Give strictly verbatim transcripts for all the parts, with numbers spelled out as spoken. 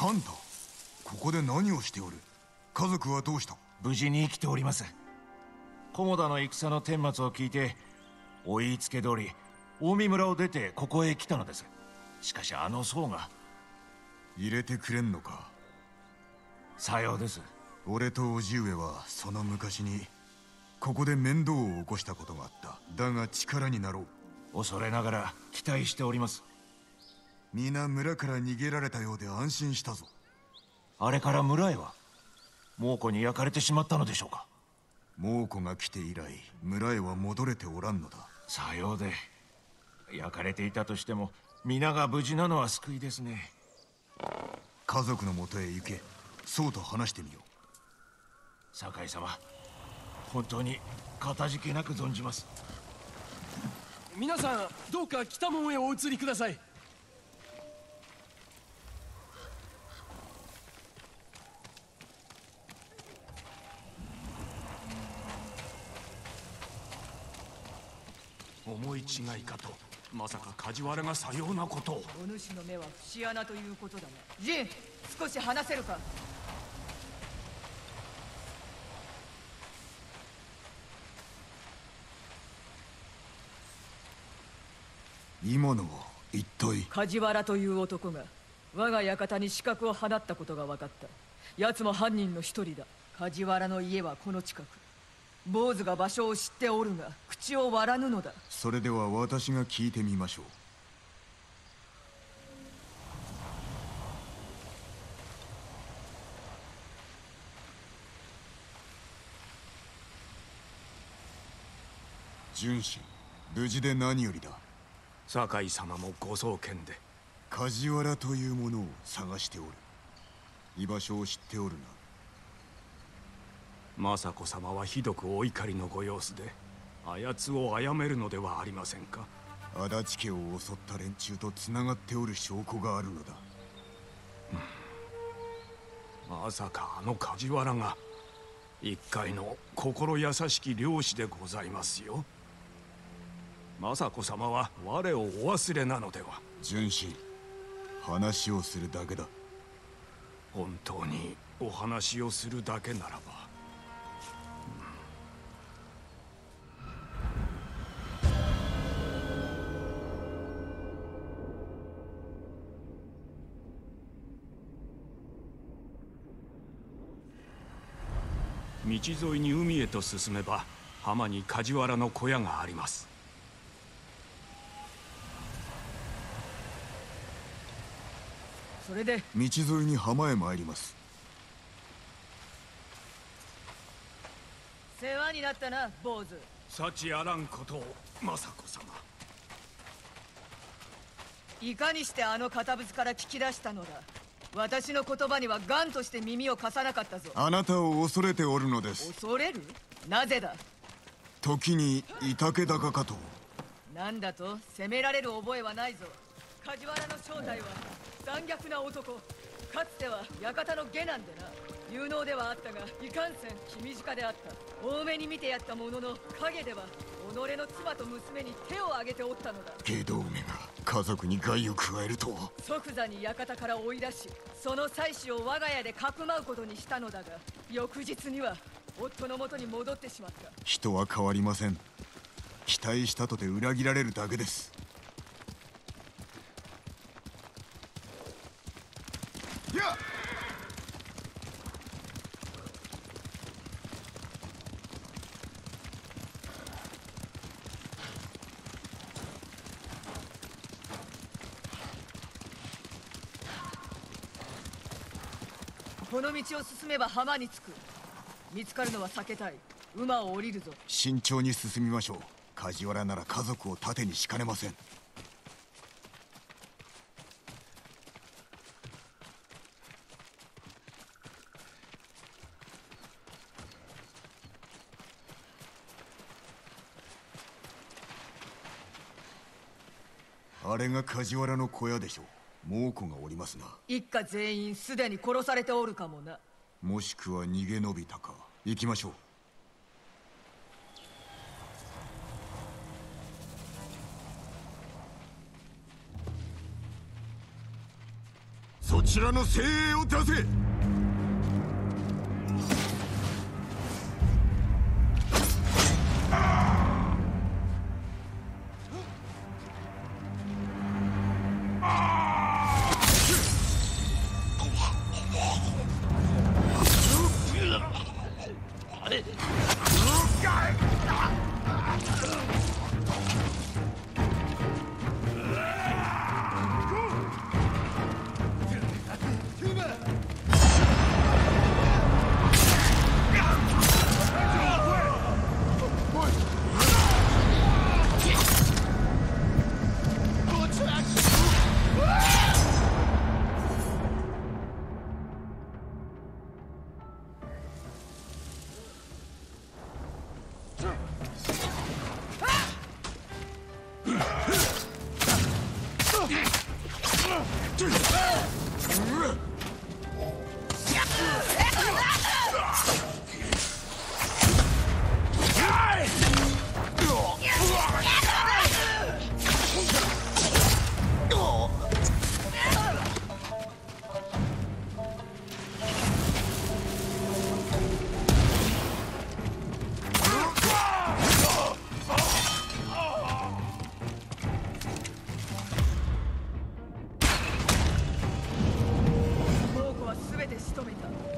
カンタ、ここで何をしておる？家族はどうした？無事に生きております。菰田の戦の顛末を聞いて、お言いつけ通り近江村を出てここへ来たのです。しかしあの僧が。入れてくれんのか。さようです。俺と叔父上はその昔にここで面倒を起こしたことがあった。だが力になろう。恐れながら期待しております。皆村から逃げられたようで安心したぞ。あれから村へは？猛虎に焼かれてしまったのでしょうか。猛虎が来て以来村へは戻れておらんのだ。さようで。焼かれていたとしても皆が無事なのは救いですね。家族のもとへ行け。そうと話してみよう。酒井様、本当にかたじけなく存じます。皆さんどうか北門へお移りください。思い違いかと、まさか梶原がさようなことを。お主の目は節穴ということだね。ジン、少し話せるか。今のは一体。梶原という男が我が館に刺客を放ったことが分かった。奴も犯人の一人だ。梶原の家はこの近く。坊主が場所を知っておるが口を割らぬのだ。それでは私が聞いてみましょう。純子、無事で何よりだ。酒井様もご送見で。梶原というものを探しておる。居場所を知っておるな。政子様はひどくお怒りのご様子で、あやつを殺めるのではありませんか。足立家を襲った連中とつながっておる証拠があるのだ。まさかあの梶原が一介の心優しき漁師でございますよ。政子様は我をお忘れなのでは。純子、話をするだけだ。本当にお話をするだけならば。道沿いに海へと進めば浜に梶原の小屋があります。それで道沿いに浜へ参ります。世話になったな、坊主。幸あらんことを、政子様。いかにしてあの堅物から聞き出したのだ。私の言葉には頑として耳を貸さなかったぞ。あなたを恐れておるのです。恐れる？なぜだ。時にいたけだかかと。なんだと。責められる覚えはないぞ。梶原の正体は残虐な男。かつては館の下男でな。有能ではあったがいかんせん君近であった。多めに見てやったものの陰では己の妻と娘に手を挙げておったのだ。外道めが家族に害を加えるとは。即座に館から追い出し、その妻子を我が家でかくまうことにしたのだが、翌日には夫の元に戻ってしまった。人は変わりません。期待したとて裏切られるだけです。いやっ、この道を進めば浜に着く。見つかるのは避けたい。馬を降りるぞ。慎重に進みましょう。梶原なら家族を盾にしかねません。あれが梶原の小屋でしょう。猛虎がおりますな。一家全員すでに殺されておるかもな。もしくは逃げ延びたか。行きましょう。そちらの精鋭を出せ。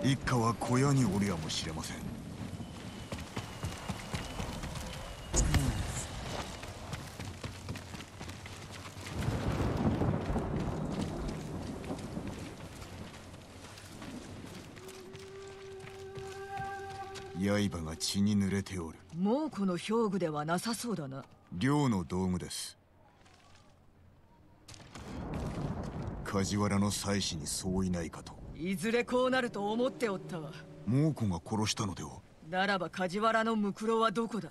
一家は小屋におりやもしれません。刃が血に濡れておる。もうこの兵具ではなさそうだな。猟の道具です。梶原の妻子にそういないかと。いずれこうなると思っておったわ。猛虎が殺したのでは。ならば梶原のムクロはどこだ。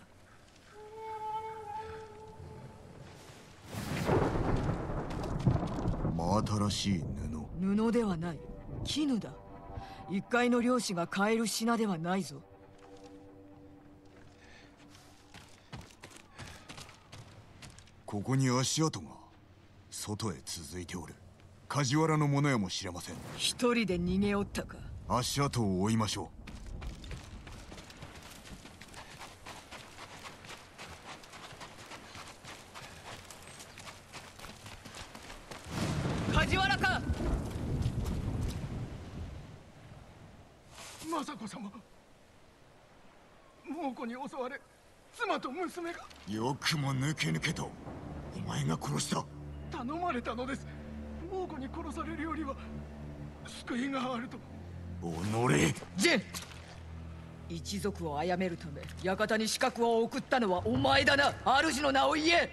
真新しい布。布ではない、絹だ。一介の漁師が買える品ではないぞ。ここに足跡が外へ続いておる。梶原のものやもしれません。一人で逃げおったか。足跡を追いましょう。よくも抜け抜けと。お前が殺した。頼まれたのです。猛虎に殺されるよりは救いがあると。己ジェン、一族を殺めるため館に刺客を送ったのはお前だな。主の名を言え。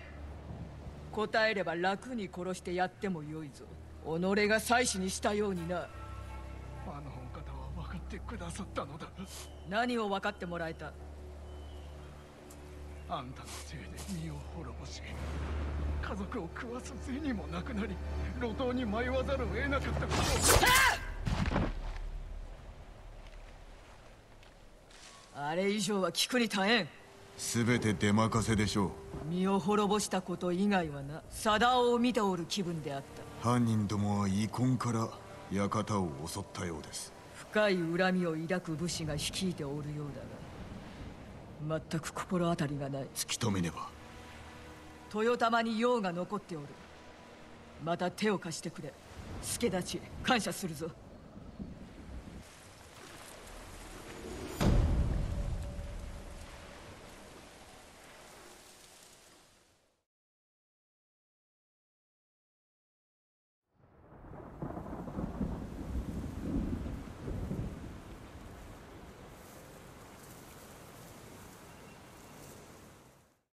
答えれば楽に殺してやってもよいぞ。己が妻子にしたようにな。あのお方は分かってくださったのだ。何を分かってもらえた。あんたのせいで身を滅ぼし、家族を食わす銭もなくなり、路頭に迷わざるを得なかったことを。あれ以上は聞くに耐えん。全て出任せでしょう。身を滅ぼしたこと以外はな。貞雄を見ておる気分であった。犯人どもは遺恨から館を襲ったようです。深い恨みを抱く武士が率いておるようだが、全く心当たりがない。突き止めねば。豊玉に用が残っておる。また手を貸してくれ。助太刀感謝するぞ。